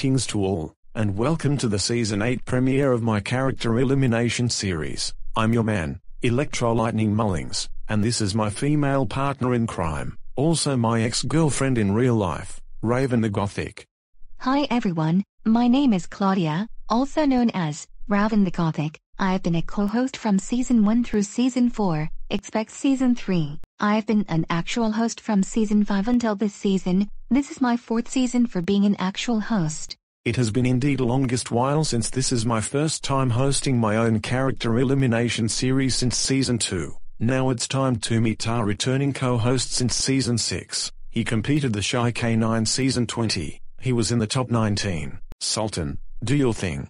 Greetings to all, and welcome to the Season 8 premiere of my Character Elimination series. I'm your man, Electro Lightning Mullings, and this is my female partner in crime, also my ex-girlfriend in real life, Raven the Gothic. Hi everyone, my name is Claudia, also known as Raven the Gothic. I've been a co-host from Season 1 through Season 4, expect Season 3. I've been an actual host from Season 5 until this season. This is my fourth season for being an actual host. It has been indeed a longest while since this is my first time hosting my own Character Elimination series since Season 2. Now it's time to meet our returning co-host since Season 6. He competed the Shy K9 Season 20. He was in the top 19. Sultan, do your thing.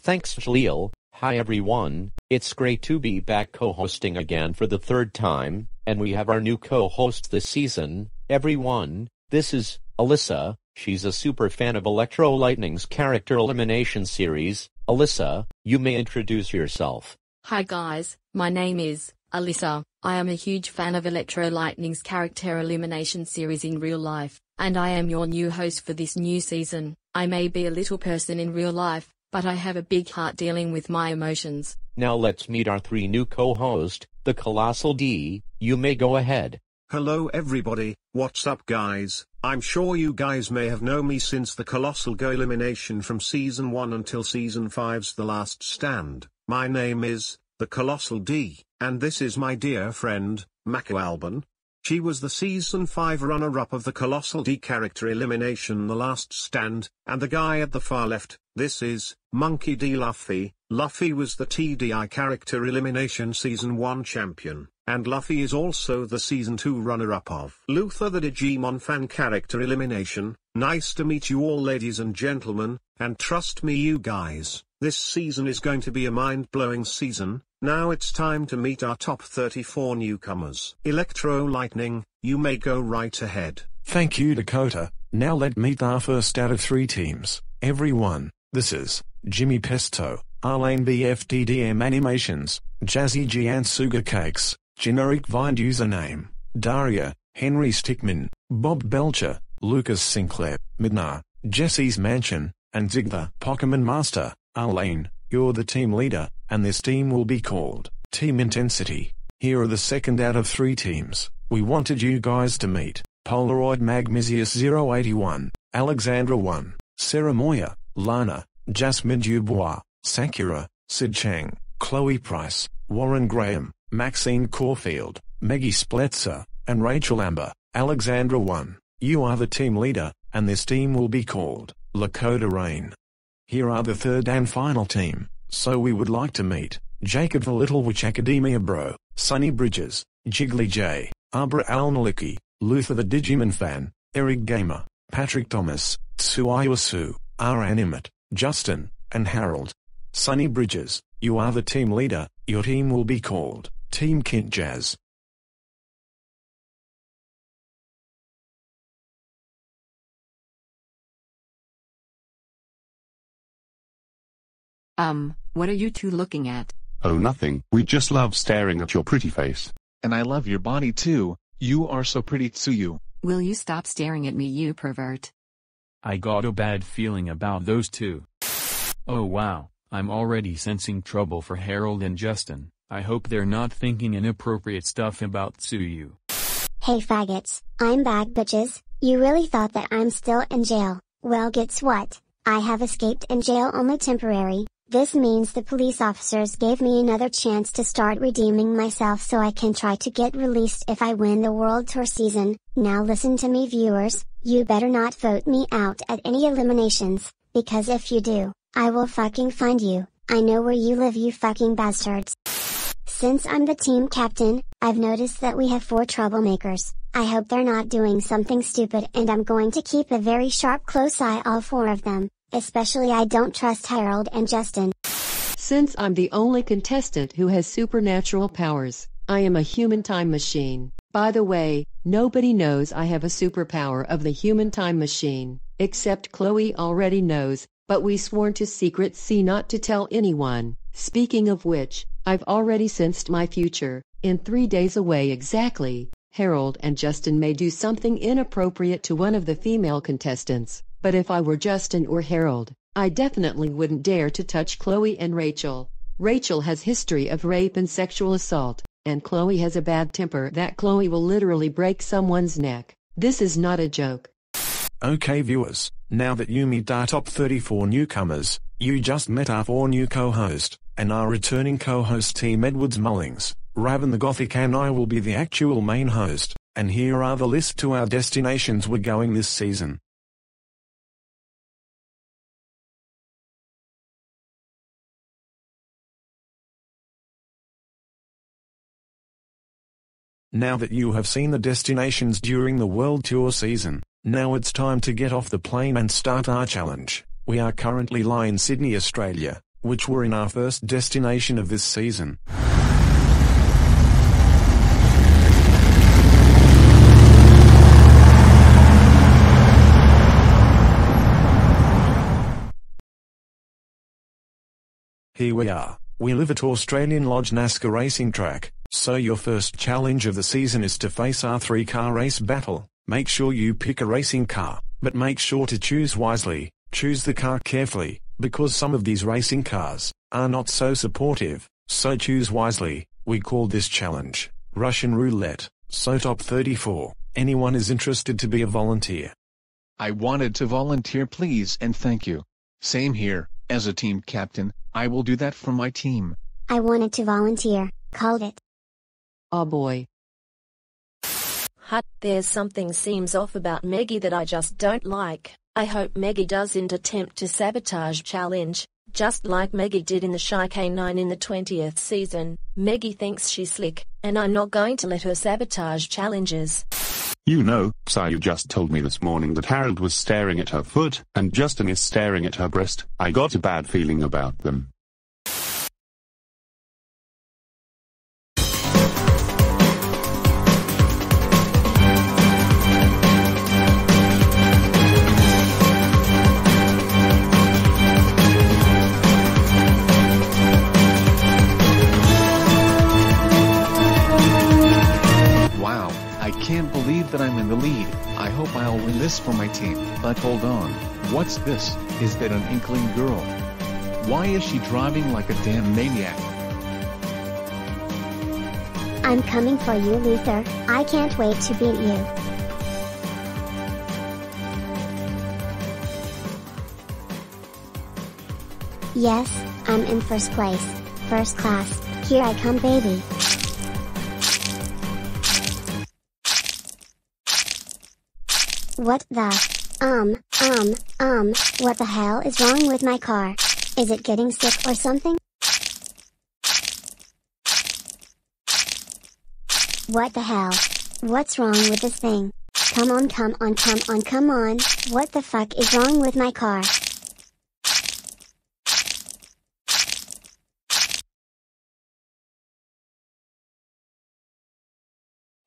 Thanks, Khalil. Hi everyone, it's great to be back co-hosting again for the third time, and we have our new co-host this season, everyone. This is Alyssa. She's a super fan of Electro Lightning's Character Elimination series. Alyssa, you may introduce yourself. Hi guys, my name is Alyssa. I am a huge fan of Electro Lightning's Character Elimination series in real life, and I am your new host for this new season. I may be a little person in real life, but I have a big heart dealing with my emotions. Now let's meet our three new co-host, the Colossal D. You may go ahead. Hello everybody, what's up guys? I'm sure you guys may have known me since the Colossal Go elimination from Season 1 until Season 5's The Last Stand. My name is, the Colossal D, and this is my dear friend, Mako Alban. She was the Season 5 runner-up of the Colossal D character elimination The Last Stand, and the guy at the far left, this is Monkey D. Luffy. Luffy was the TDI character elimination Season 1 champion, and Luffy is also the Season 2 runner-up of Luther the Digimon fan character elimination. Nice to meet you all ladies and gentlemen, and trust me you guys, this season is going to be a mind-blowing season. Now it's time to meet our top 34 newcomers. Electro Lightning, you may go right ahead. Thank you Dakota. Now let's meet our first out of three teams. Everyone, this is Jimmy Pesto, Alain BFDDM Animations, Jazzy G and Sugar Cakes, generic Vine username, Daria, Henry Stickmin, Bob Belcher, Lucas Sinclair, Midna, Jesse's Mansion, and Zig the Pokemon Master. Alain, you're the team leader, and this team will be called Team Intensity. Here are the second out of three teams. We wanted you guys to meet Polaroid Magmisius 081, Alexandra 1, Sarah Moya, Lana, Jasmine Dubois, Sakura, Sid Chang, Chloe Price, Warren Graham, Maxine Caulfield, Maggie Spletzer, and Rachel Amber. Alexandra 1, you are the team leader, and this team will be called Lakota Reign. Here are the third and final team. So we would like to meet Jacob the Little Witch Academia Bro, Sonny Bridges, Jiggly J, Abra Al-Maliki, Luther the Digimon Fan, Eric Gamer, Patrick Thomas, Tsuyu Su, R Animate, Justin, and Harold. Sonny Bridges, you are the team leader. Your team will be called Team Kint Jazz. What are you two looking at? Oh nothing, we just love staring at your pretty face. And I love your body too, you are so pretty Tsuyu. Will you stop staring at me you pervert? I got a bad feeling about those two. Oh wow, I'm already sensing trouble for Harold and Justin. I hope they're not thinking inappropriate stuff about Tsuyu. Hey faggots, I'm back bitches. You really thought that I'm still in jail? Well guess what, I have escaped in jail only temporary. This means the police officers gave me another chance to start redeeming myself so I can try to get released if I win the World Tour season. Now listen to me viewers, you better not vote me out at any eliminations, because if you do, I will fucking find you. I know where you live you fucking bastards. Since I'm the team captain, I've noticed that we have four troublemakers. I hope they're not doing something stupid and I'm going to keep a very sharp close eye all four of them. Especially I don't trust Harold and Justin. Since I'm the only contestant who has supernatural powers, I am a human time machine. By the way, nobody knows I have a superpower of the human time machine, except Chloe already knows, but we sworn to secret C not to tell anyone. Speaking of which, I've already sensed my future. In 3 days away exactly, Harold and Justin may do something inappropriate to one of the female contestants. but if I were Justin or Harold, I definitely wouldn't dare to touch Chloe and Rachel. Rachel has history of rape and sexual assault, and Chloe has a bad temper that Chloe will literally break someone's neck. This is not a joke. Okay viewers, now that you meet our top 34 newcomers, you just met our 4 new co-hosts, and our returning co-host Team Edwards Mullings, Raven the Gothic and I will be the actual main host, and here are the list to our destinations we're going this season. Now that you have seen the destinations during the World Tour season, now it's time to get off the plane and start our challenge. We are currently live in Sydney, Australia, which we're in our first destination of this season. Here we are. We live at Australian Lodge NASCAR Racing Track. So your first challenge of the season is to face our 3-car race battle. Make sure you pick a racing car, but make sure to choose wisely. Choose the car carefully, because some of these racing cars are not so supportive, so choose wisely. We call this challenge Russian Roulette. So top 34, anyone is interested to be a volunteer? I wanted to volunteer please and thank you. Same here, as a team captain, I will do that for my team. I wanted to volunteer, called it. Oh boy. Hut, there's something seems off about Maggie that I just don't like. I hope Maggie doesn't attempt to sabotage challenge, just like Maggie did in the Shy K9 in the 20th season. Maggie thinks she's slick, and I'm not going to let her sabotage challenges. You know, Tsuyu just told me this morning that Harold was staring at her foot, and Justin is staring at her breast. I got a bad feeling about them. That I'm in the lead. I hope I'll win this for my team. But hold on, what's this? Is that an inkling girl? Why is she driving like a damn maniac? I'm coming for you, Luther. I can't wait to beat you. Yes, I'm in first place. First class. Here I come, baby. What the? What the hell is wrong with my car? Is it getting sick or something? What the hell? What's wrong with this thing? Come on, come on, come on, come on. What the fuck is wrong with my car?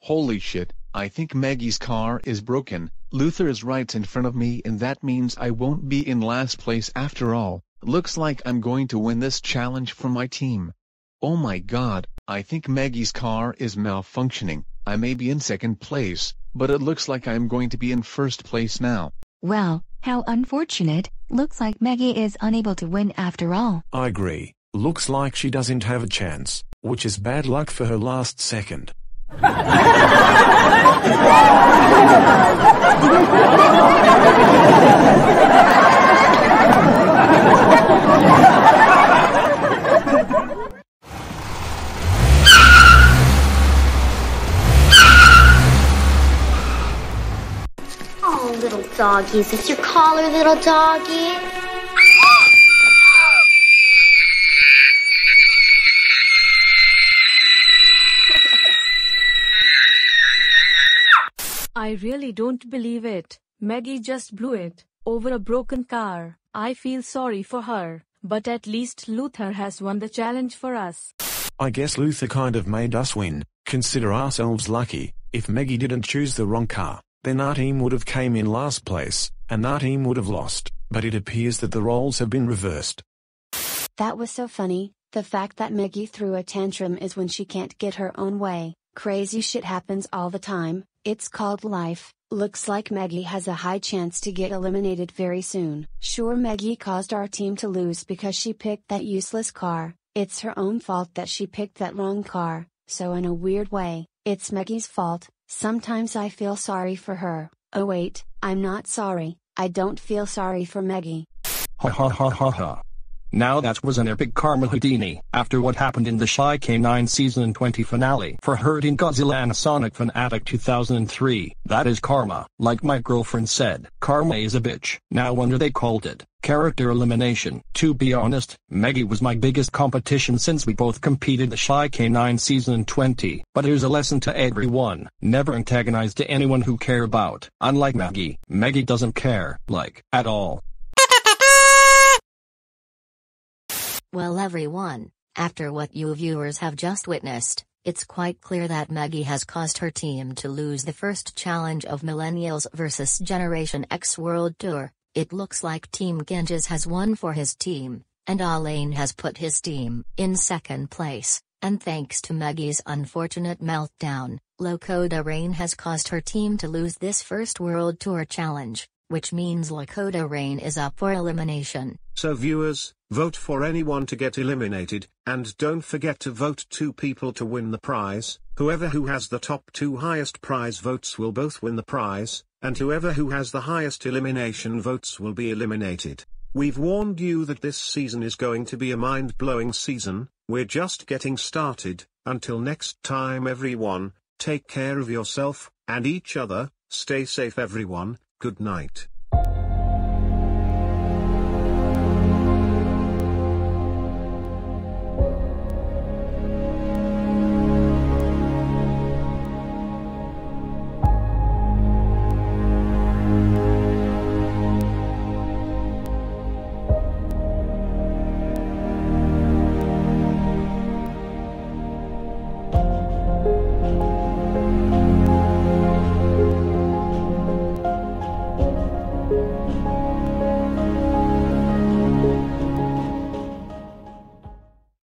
Holy shit. I think Maggie's car is broken. Luther is right in front of me and that means I won't be in last place after all. Looks like I'm going to win this challenge for my team. Oh my god, I think Maggie's car is malfunctioning. I may be in second place, but it looks like I'm going to be in first place now. Well, how unfortunate. Looks like Maggie is unable to win after all. I agree. Looks like she doesn't have a chance, which is bad luck for her last second. Oh, little doggy, is this your collar, little doggy? I really don't believe it. Maggie just blew it over a broken car. I feel sorry for her, but at least Luther has won the challenge for us. I guess Luther kind of made us win. Consider ourselves lucky. If Maggie didn't choose the wrong car, then our team would have came in last place, and our team would have lost. But it appears that the roles have been reversed. That was so funny. The fact that Maggie threw a tantrum is when she can't get her own way. Crazy shit happens all the time. It's called life, Looks like Maggie has a high chance to get eliminated very soon. Sure, Maggie caused our team to lose because she picked that useless car. It's her own fault that she picked that wrong car, so in a weird way, it's Maggie's fault. Sometimes I feel sorry for her. Oh wait, I'm not sorry. I don't feel sorry for Maggie. Ha ha ha ha ha. Now that was an epic karma Houdini. After what happened in the Shy K9 Season 20 finale for hurting Godzilla and Sonic Fanatic 2003, that is karma. Like my girlfriend said, karma is a bitch. No wonder they called it character elimination. To be honest, Maggie was my biggest competition since we both competed the Shy K9 Season 20. But here's a lesson to everyone. Never antagonize to anyone who care about. Unlike Maggie, Maggie doesn't care. Like, at all. Well everyone, after what you viewers have just witnessed, it's quite clear that Maggie has caused her team to lose the first challenge of Millennials vs Generation X World Tour. It looks like Team Genghis has won for his team, and Alain has put his team in second place, and thanks to Maggie's unfortunate meltdown, Lakota Reign has caused her team to lose this first World Tour challenge, which means Lakota Reign is up for elimination. So viewers, vote for anyone to get eliminated, and don't forget to vote two people to win the prize. Whoever who has the top two highest prize votes will both win the prize, and whoever who has the highest elimination votes will be eliminated. We've warned you that this season is going to be a mind-blowing season. We're just getting started. Until next time everyone, take care of yourself, and each other. Stay safe everyone, good night.